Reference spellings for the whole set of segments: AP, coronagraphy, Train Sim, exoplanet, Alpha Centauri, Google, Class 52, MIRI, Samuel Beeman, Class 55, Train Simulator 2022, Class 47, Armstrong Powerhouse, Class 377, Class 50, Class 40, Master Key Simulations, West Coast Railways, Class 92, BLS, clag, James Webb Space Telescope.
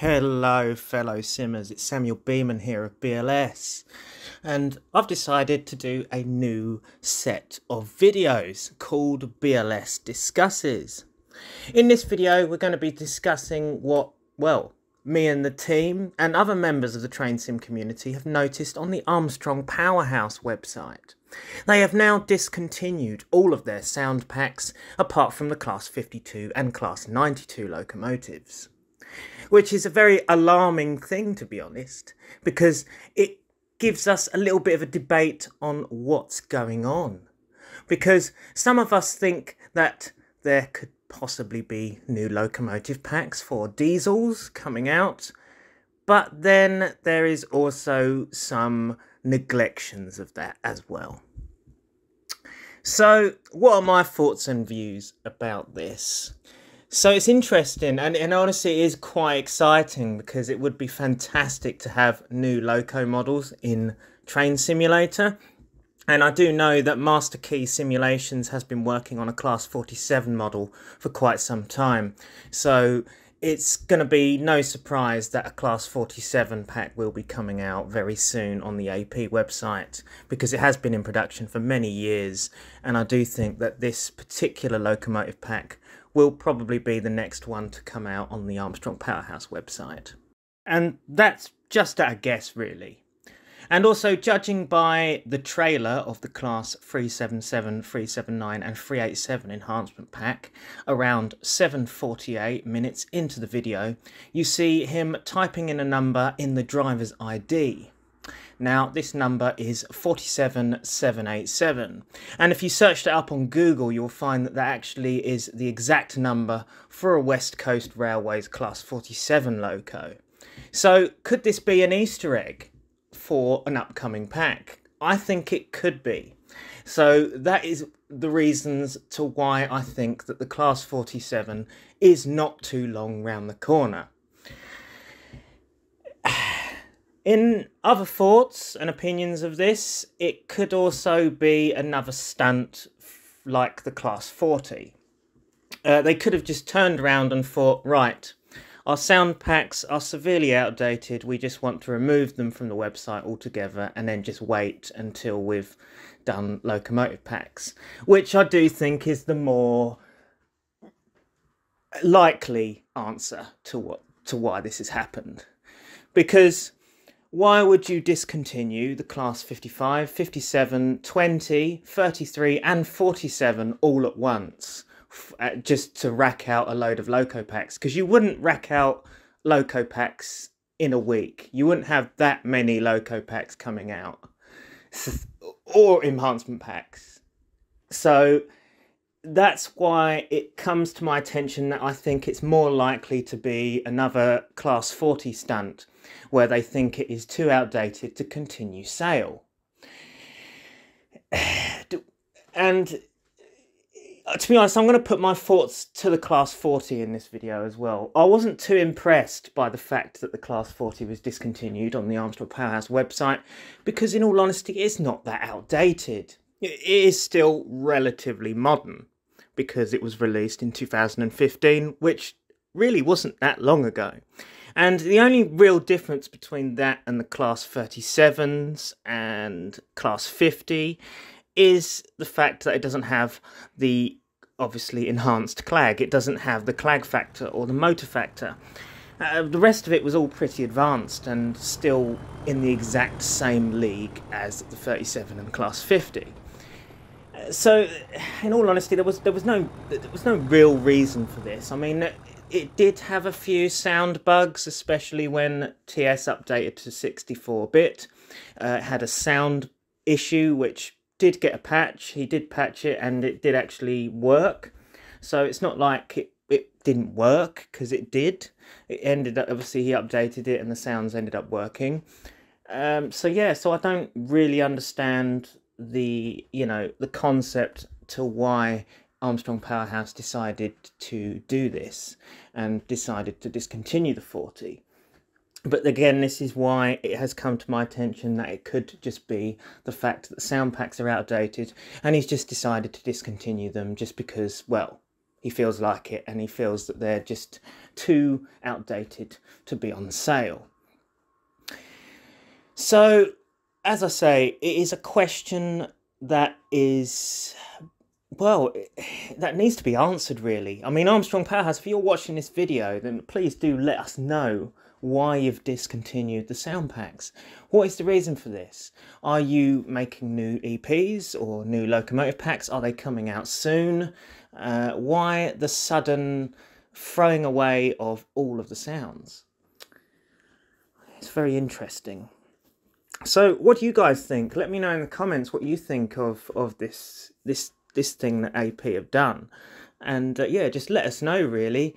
Hello fellow simmers, it's Samuel Beeman here of BLS, and I've decided to do a new set of videos called BLS Discusses. In this video we're going to be discussing what, well, me and the team and other members of the Train Sim community have noticed on the Armstrong Powerhouse website. They have now discontinued all of their sound packs apart from the Class 52 and Class 92 locomotives. Which is a very alarming thing, to be honest, because it gives us a little bit of a debate on what's going on. Because some of us think that there could possibly be new locomotive packs for diesels coming out, but then there is also some neglections of that as well. So, what are my thoughts and views about this? So it's interesting, and honestly it is quite exciting, because it would be fantastic to have new loco models in Train Simulator. And I do know that Master Key Simulations has been working on a Class 47 model for quite some time. So it's going to be no surprise that a Class 47 pack will be coming out very soon on the AP website, because it has been in production for many years. And I do think that this particular locomotive pack will probably be the next one to come out on the Armstrong Powerhouse website. And that's just at a guess, really. And also, judging by the trailer of the Class 377, 379 and 387 enhancement pack, around 7:48 minutes into the video, you see him typing in a number in the driver's ID. Now, this number is 47787, and if you search that up on Google, you'll find that actually is the exact number for a West Coast Railways Class 47 loco. So, could this be an Easter egg for an upcoming pack? I think it could be. So, that is the reasons to why I think that the Class 47 is not too long round the corner. In other thoughts and opinions of this, it could also be another stunt like the Class 40. They could have just turned around and thought, right, our sound packs are severely outdated, we just want to remove them from the website altogether and then just wait until we've done locomotive packs. Which I do think is the more likely answer to why this has happened. Because why would you discontinue the Class 55, 57, 20, 33 and 47 all at once just to rack out a load of loco packs? Because you wouldn't rack out loco packs in a week. You wouldn't have that many loco packs coming out or enhancement packs. So that's why it comes to my attention that I think it's more likely to be another Class 40 stunt where they think it is too outdated to continue sale. And to be honest, I'm going to put my thoughts to the Class 40 in this video as well. I wasn't too impressed by the fact that the Class 40 was discontinued on the Armstrong Powerhouse website, because in all honesty it's not that outdated. It is still relatively modern, because it was released in 2015, which really wasn't that long ago. And the only real difference between that and the Class 37s and Class 50 is the fact that it doesn't have the obviously enhanced clag. It doesn't have the clag factor or the motor factor. The rest of it was all pretty advanced and still in the exact same league as the 37 and Class 50. So, in all honesty, there was no real reason for this. I mean, it did have a few sound bugs, especially when TS updated to 64-bit. It had a sound issue, which did get a patch. He did patch it, and it did actually work. So it's not like it didn't work, because it did. It ended up, obviously, he updated it, and the sounds ended up working. So yeah, so I don't really understand the, you know, the concept to why Armstrong Powerhouse decided to do this and decided to discontinue the 40. But again, this is why it has come to my attention that it could just be the fact that sound packs are outdated and he's just decided to discontinue them just because, well, he feels like it, and he feels that they're just too outdated to be on sale. So, as I say, it is a question that is, well, that needs to be answered, really. I mean, Armstrong Powerhouse, if you're watching this video, then please do let us know why you've discontinued the sound packs. What is the reason for this? Are you making new EPs or new locomotive packs? Are they coming out soon? Why the sudden throwing away of all of the sounds? It's very interesting. So what do you guys think? Let me know in the comments what you think of this thing that AP have done. And yeah, just let us know, really.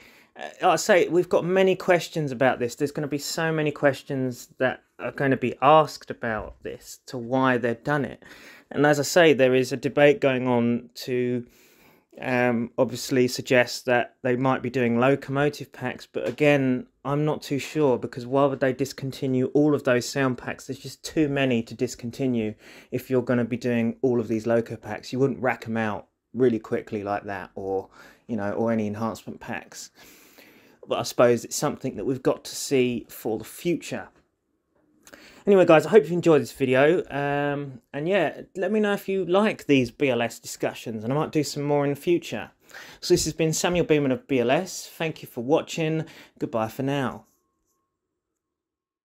I'll say we've got many questions about this. There's going to be so many questions that are going to be asked about this, to why they've done it. And as I say, there is a debate going on to obviously suggest that they might be doing locomotive packs. But again, I'm not too sure, because why would they discontinue all of those sound packs? There's just too many to discontinue if you're going to be doing all of these loco packs. You wouldn't rack them out really quickly like that, or, you know, or any enhancement packs. But I suppose it's something that we've got to see for the future. Anyway, guys, I hope you enjoyed this video. And yeah, let me know if you like these BLS discussions, and I might do some more in the future. So this has been Samuel Beeman of BLS. Thank you for watching. Goodbye for now.